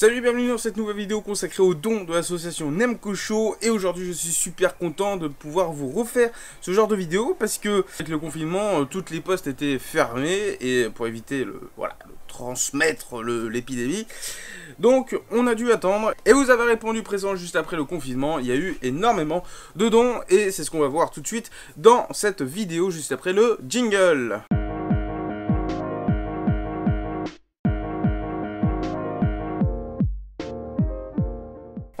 Salut et bienvenue dans cette nouvelle vidéo consacrée aux dons de l'association Nemco Show. Et aujourd'hui je suis super content de pouvoir vous refaire ce genre de vidéo parce que avec le confinement toutes les postes étaient fermées et pour éviter le transmettre l'épidémie, donc on a dû attendre et vous avez répondu présent juste après le confinement. Il y a eu énormément de dons et c'est ce qu'on va voir tout de suite dans cette vidéo juste après le jingle.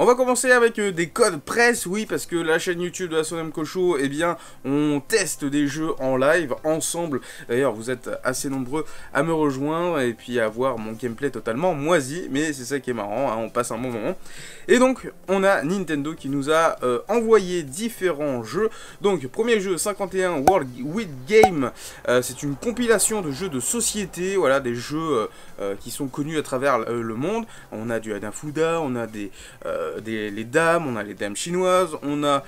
On va commencer avec des codes presse, oui, parce que la chaîne YouTube de la Nemco Show, eh bien, on teste des jeux en live, ensemble. D'ailleurs, vous êtes assez nombreux à me rejoindre et puis à voir mon gameplay totalement moisi, mais c'est ça qui est marrant, hein, on passe un bon moment. Et donc, on a Nintendo qui nous a envoyé différents jeux. Donc, premier jeu, 51 World with Game, c'est une compilation de jeux de société, voilà, des jeux qui sont connus à travers le monde. On a du Hadafuda, on a les dames, on a les dames chinoises, on a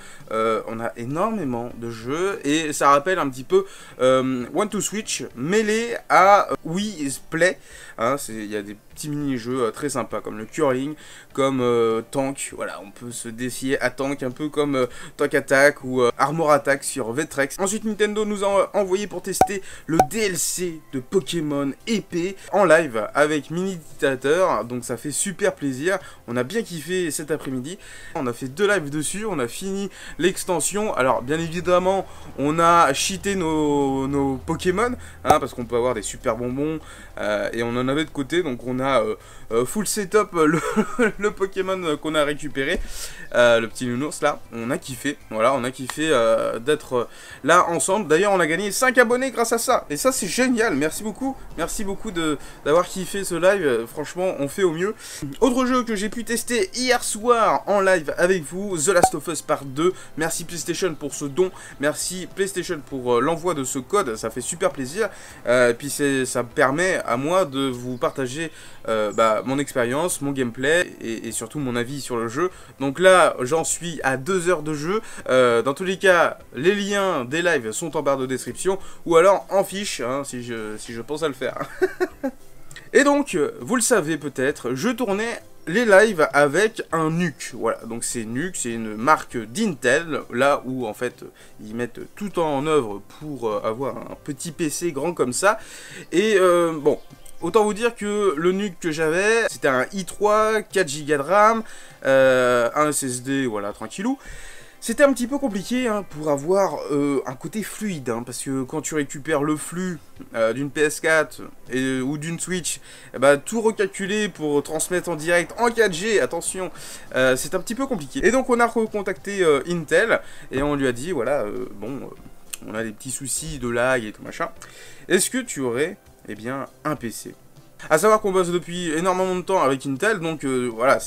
énormément de jeux et ça rappelle un petit peu One to Switch mêlé à Wii's Play. Hein, il y a des petits mini-jeux très sympas comme le curling, comme Tank, voilà, on peut se défier à Tank un peu comme Tank Attack ou Armor Attack sur Vectrex. Ensuite Nintendo nous a envoyé pour tester le DLC de Pokémon épée en live avec mini Ditateur, donc ça fait super plaisir, on a bien kiffé cet après-midi, on a fait deux lives dessus, on a fini l'extension, alors bien évidemment on a cheaté nos Pokémon, hein, parce qu'on peut avoir des super bonbons et on en avait de côté, donc on a full setup le Pokémon qu'on a récupéré, le petit nounours là, on a kiffé, voilà, on a kiffé d'être là ensemble. D'ailleurs on a gagné 5 abonnés grâce à ça, et ça c'est génial, merci beaucoup d'avoir kiffé ce live, franchement on fait au mieux. Autre jeu que j'ai pu tester hier soir en live avec vous, The Last of Us Part 2, merci PlayStation pour ce don, merci PlayStation pour l'envoi de ce code, ça fait super plaisir, et puis ça me permet à moi de vous partager mon expérience, mon gameplay et surtout mon avis sur le jeu. Donc là j'en suis à 2 heures de jeu, dans tous les cas les liens des lives sont en barre de description ou alors en fiche, hein, si je pense à le faire. Et donc vous le savez peut-être, je tournais les lives avec un NUC, voilà, donc c'est NUC, c'est une marque d'Intel, là où en fait ils mettent tout en œuvre pour avoir un petit PC grand comme ça, et bon, autant vous dire que le NUC que j'avais, c'était un i3, 4 Go de RAM, un SSD, voilà, tranquillou. C'était un petit peu compliqué, hein, pour avoir un côté fluide, hein, parce que quand tu récupères le flux d'une PS4 ou d'une Switch, bah, tout recalculer pour transmettre en direct en 4G, attention, c'est un petit peu compliqué. Et donc on a recontacté Intel et on lui a dit, voilà, on a des petits soucis de lag et tout machin, est-ce que tu aurais... eh bien, un PC. À savoir qu'on bosse depuis énormément de temps avec Intel, donc voilà,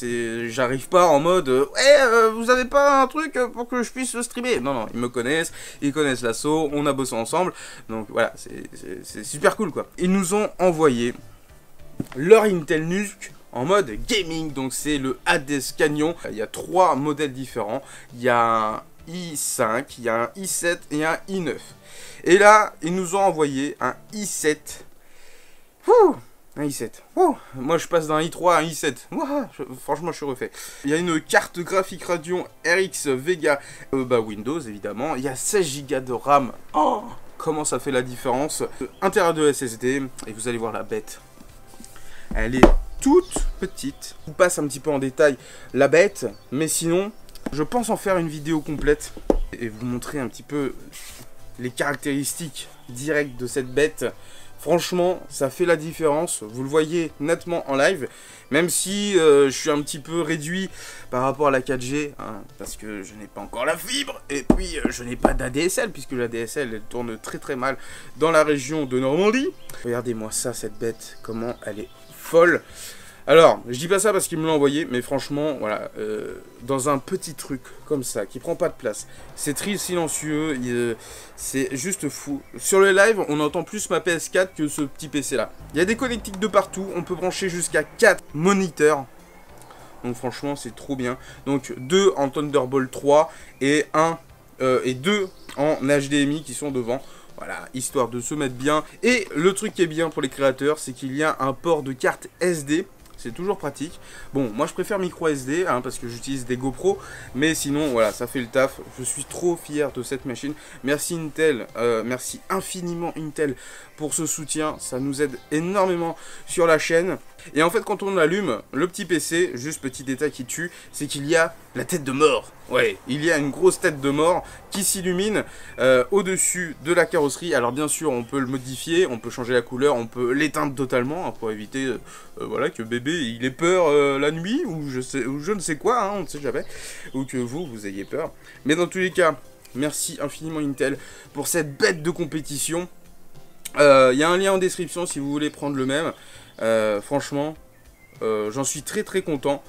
j'arrive pas en mode « Hey, vous avez pas un truc pour que je puisse le streamer ?» Non, non, ils me connaissent, ils connaissent l'assaut, on a bossé ensemble, donc voilà, c'est super cool, quoi. Ils nous ont envoyé leur Intel NUC en mode gaming, donc c'est le Hades Canyon. Il y a 3 modèles différents, il y a un i5, il y a un i7 et un i9. Et là, ils nous ont envoyé un i7. Ouh, un i7. Ouh, moi je passe d'un i3 à un i7. Ouh, franchement je suis refait. Il y a une carte graphique Radeon RX Vega Windows évidemment. Il y a 16 Go de RAM. Oh, comment ça fait la différence. Intérieur de SSD. Et vous allez voir la bête. Elle est toute petite. Je vous passe un petit peu en détail la bête. Mais sinon, je pense en faire une vidéo complète. Et vous montrer un petit peu les caractéristiques directes de cette bête. Franchement, ça fait la différence, vous le voyez nettement en live, même si je suis un petit peu réduit par rapport à la 4G, hein, parce que je n'ai pas encore la fibre, et puis je n'ai pas d'ADSL, puisque la DSL elle tourne très très mal dans la région de Normandie. Regardez-moi ça, cette bête, comment elle est folle. Alors, je dis pas ça parce qu'il me l'a envoyé, mais franchement, voilà, dans un petit truc comme ça, qui prend pas de place, c'est très silencieux, c'est juste fou. Sur le live, on entend plus ma PS4 que ce petit PC-là. Il y a des connectiques de partout, on peut brancher jusqu'à 4 moniteurs. Donc franchement, c'est trop bien. Donc 2 en Thunderbolt 3 et 2 en HDMI qui sont devant. Voilà, histoire de se mettre bien. Et le truc qui est bien pour les créateurs, c'est qu'il y a un port de carte SD. c'est toujours pratique. Bon, moi je préfère micro SD hein, parce que j'utilise des GoPro, mais sinon voilà, ça fait le taf. Je suis trop fier de cette machine. Merci Intel, merci infiniment Intel pour ce soutien, ça nous aide énormément sur la chaîne. Et en fait quand on allume le petit PC, juste petit détail qui tue, c'est qu'il y a la tête de mort. Ouais, il y a une grosse tête de mort qui s'illumine au-dessus de la carrosserie. Alors bien sûr on peut le modifier, on peut changer la couleur, on peut l'éteindre totalement hein, pour éviter voilà, que bébé il ait peur la nuit ou je ne sais quoi, hein, on ne sait jamais, ou que vous ayez peur. Mais dans tous les cas, merci infiniment Intel pour cette bête de compétition. Il y a un lien en description si vous voulez prendre le même. Franchement, j'en suis très content.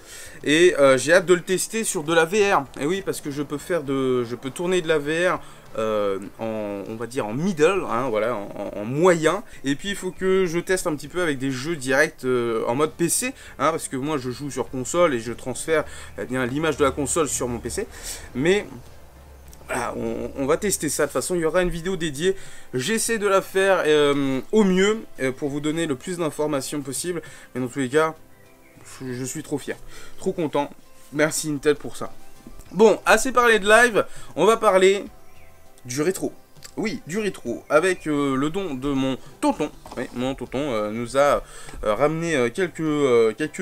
Et j'ai hâte de le tester sur de la VR. Et oui, parce que je peux faire de, je peux tourner de la VR on va dire en middle, hein, voilà, en moyen. Et puis il faut que je teste un petit peu avec des jeux directs en mode PC, hein, parce que moi je joue sur console et je transfère bien l'image de la console sur mon PC. Mais voilà, on va tester ça. De toute façon il y aura une vidéo dédiée, j'essaie de la faire au mieux pour vous donner le plus d'informations possible. Mais dans tous les cas je suis trop fier, trop content, merci Intel pour ça. Bon, assez parlé de live, on va parler du rétro. Oui, du rétro, avec le don de mon tonton. Oui, mon tonton nous a ramené quelques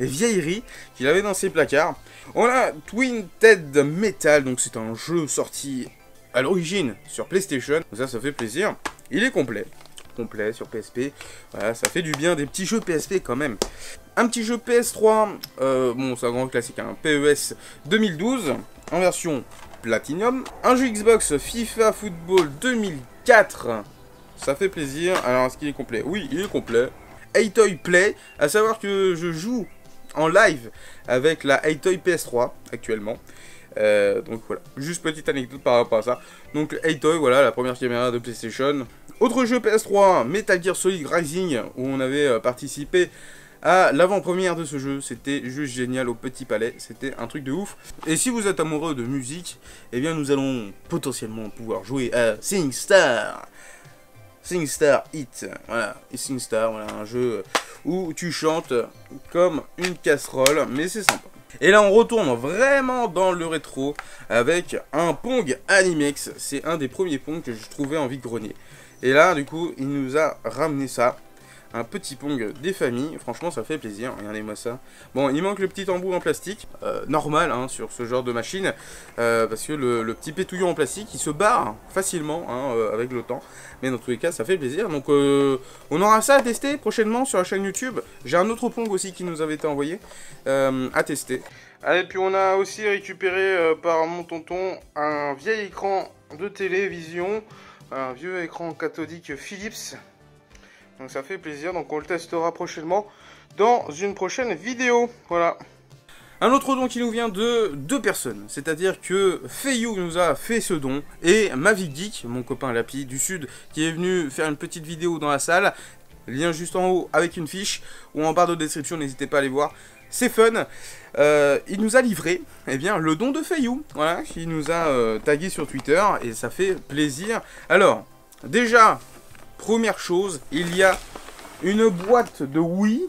vieilleries qu'il avait dans ses placards. On a Twisted Metal, donc c'est un jeu sorti à l'origine sur PlayStation. Ça fait plaisir. Il est complet sur PSP. Voilà, ça fait du bien des petits jeux PSP quand même. Un petit jeu PS3, bon c'est un grand classique, hein, PES 2012, en version Platinum. Un jeu Xbox, FIFA Football 2004, ça fait plaisir. Alors est-ce qu'il est complet? Oui, il est complet. EyeToy Play, à savoir que je joue en live avec la EyeToy PS3 actuellement. Donc voilà, juste petite anecdote par rapport à ça. Donc EyeToy, voilà, la première caméra de PlayStation. Autre jeu PS3, Metal Gear Solid Rising, où on avait participé à l'avant-première de ce jeu, c'était juste génial au Petit Palais, c'était un truc de ouf. Et si vous êtes amoureux de musique, eh bien nous allons potentiellement pouvoir jouer à SingStar. SingStar Hit, voilà, SingStar, voilà, un jeu où tu chantes comme une casserole, mais c'est sympa. Et là on retourne vraiment dans le rétro avec un Pong Animex, c'est un des premiers Pong que je trouvais en vide-grenier. Et là du coup il nous a ramené ça. Un petit Pong des familles, franchement ça fait plaisir, regardez-moi ça. Bon, il manque le petit tambour en plastique, normal hein, sur ce genre de machine, parce que le petit pétouillon en plastique, il se barre facilement hein, avec le temps. Mais dans tous les cas, ça fait plaisir. Donc on aura ça à tester prochainement sur la chaîne YouTube. J'ai un autre Pong aussi qui nous avait été envoyé à tester. Allez, puis on a aussi récupéré par mon tonton un vieil écran de télévision, un vieux écran cathodique Philips. Donc ça fait plaisir, donc on le testera prochainement dans une prochaine vidéo, voilà. Un autre don qui nous vient de deux personnes, c'est-à-dire que Feiyu nous a fait ce don, et Mavic Geek, mon copain Lapi du Sud, qui est venu faire une petite vidéo dans la salle, lien juste en haut avec une fiche, ou en barre de description, n'hésitez pas à aller voir, c'est fun. Il nous a livré eh bien, le don de Feiyu, voilà, qui nous a tagué sur Twitter, et ça fait plaisir. Alors, déjà... Première chose, il y a une boîte de Wii,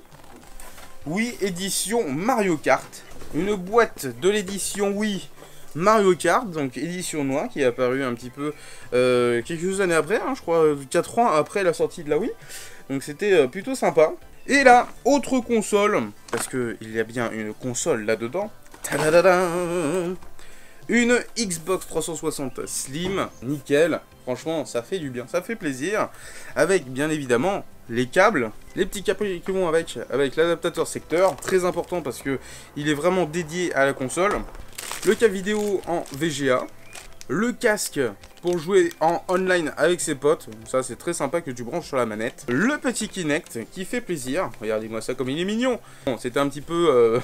Wii édition Mario Kart, une boîte de l'édition Wii Mario Kart, donc édition noire qui est apparue un petit peu quelques années après, hein, je crois 4 ans après la sortie de la Wii, donc c'était plutôt sympa. Et là, autre console, parce qu'il y a bien une console là-dedans, une Xbox 360 Slim, nickel. Franchement, ça fait du bien, ça fait plaisir. Avec, bien évidemment, les câbles. Les petits câbles qui vont avec l'adaptateur secteur. Très important parce que il est vraiment dédié à la console. Le câble vidéo en VGA. Le casque pour jouer en online avec ses potes. Ça, c'est très sympa que tu branches sur la manette. Le petit Kinect qui fait plaisir. Regardez-moi ça comme il est mignon. Bon, c'était un petit peu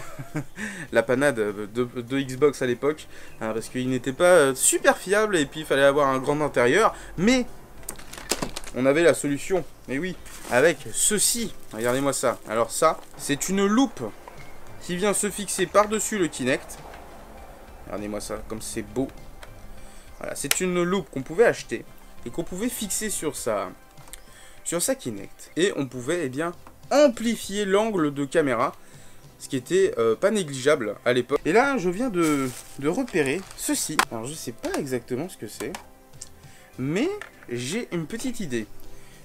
la panade de Xbox à l'époque. Hein, parce qu'il n'était pas super fiable et puis il fallait avoir un grand intérieur. Mais on avait la solution. Et oui, avec ceci. Regardez-moi ça. Alors ça, c'est une loupe qui vient se fixer par-dessus le Kinect. Regardez-moi ça, comme c'est beau. Voilà, c'est une loupe qu'on pouvait acheter et qu'on pouvait fixer sur sa Kinect. Et on pouvait eh bien, amplifier l'angle de caméra ce qui était pas négligeable à l'époque. Et là, je viens de repérer ceci. Alors, je sais pas exactement ce que c'est, mais j'ai une petite idée.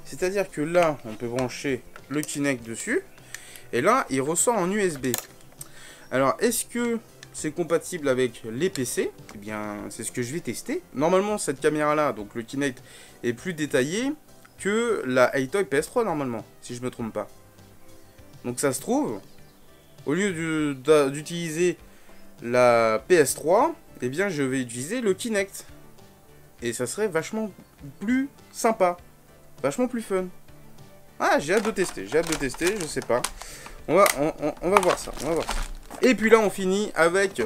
C'est-à-dire que là, on peut brancher le Kinect dessus, et là, il ressort en USB. Alors, est-ce que c'est compatible avec les PC? Eh bien, c'est ce que je vais tester. Normalement, cette caméra-là, donc le Kinect, est plus détaillée que la EyeToy PS3, normalement, si je me trompe pas. Donc, ça se trouve, au lieu d'utiliser la PS3, eh bien, je vais utiliser le Kinect. Et ça serait vachement plus sympa, vachement plus fun. Ah, j'ai hâte de tester, je sais pas. On va voir ça, Et puis là, on finit avec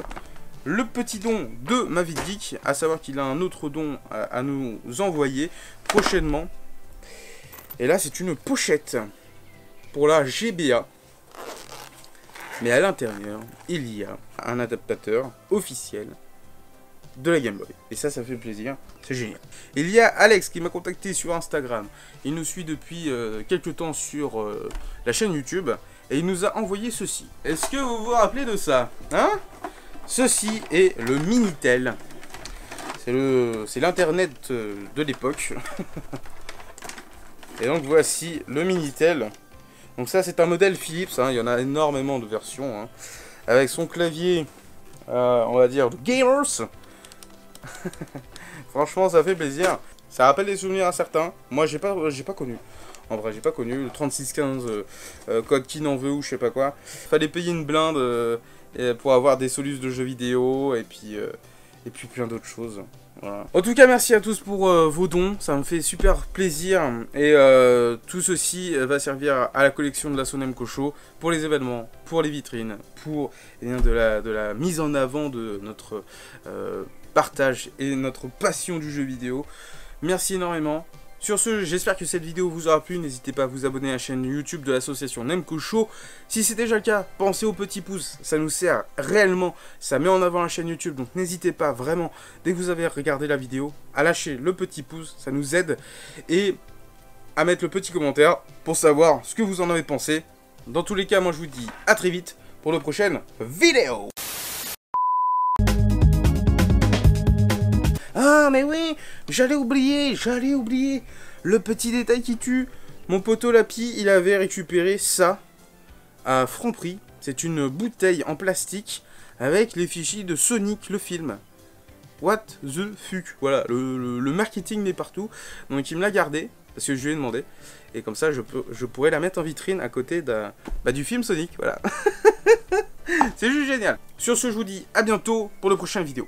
le petit don de ma vie de geek, à savoir qu'il a un autre don à nous envoyer prochainement. Et là, c'est une pochette pour la GBA. Mais à l'intérieur, il y a un adaptateur officiel de la Game Boy. Et ça, ça fait plaisir. C'est génial. Il y a Alex qui m'a contacté sur Instagram. Il nous suit depuis quelques temps sur la chaîne YouTube. Et il nous a envoyé ceci. Est-ce que vous vous rappelez de ça? Hein? Ceci est le Minitel. C'est l'internet de l'époque. Et donc voici le Minitel. Donc ça, c'est un modèle Philips. Hein. Il y en a énormément de versions. Hein. Avec son clavier, on va dire, de gamers. Franchement, ça fait plaisir. Ça rappelle des souvenirs à certains. Moi, j'ai pas connu. En vrai, j'ai pas connu le 3615 code qui n'en veut ou je sais pas quoi. Fallait payer une blinde pour avoir des solutions de jeux vidéo et puis plein d'autres choses. Voilà. En tout cas, merci à tous pour vos dons. Ça me fait super plaisir. Et tout ceci va servir à la collection de l'assaut Nemco Show pour les événements, pour les vitrines, pour de la mise en avant de notre partage et notre passion du jeu vidéo. Merci énormément. Sur ce, j'espère que cette vidéo vous aura plu. N'hésitez pas à vous abonner à la chaîne YouTube de l'association Nemco Show. Si c'est déjà le cas, pensez au petit pouce. Ça nous sert réellement. Ça met en avant la chaîne YouTube. Donc n'hésitez pas vraiment, dès que vous avez regardé la vidéo, à lâcher le petit pouce. Ça nous aide. Et à mettre le petit commentaire pour savoir ce que vous en avez pensé. Dans tous les cas, moi je vous dis à très vite pour la prochaine vidéo. Ah mais oui, j'allais oublier le petit détail qui tue. Mon poteau Lapi, il avait récupéré ça à Franprix. C'est une bouteille en plastique avec les fichiers de Sonic, le film. What the fuck. Voilà, le marketing est partout. Donc il me l'a gardé parce que je lui ai demandé. Et comme ça, je pourrais la mettre en vitrine à côté du film Sonic. Voilà. C'est juste génial. Sur ce, je vous dis à bientôt pour le prochain vidéo.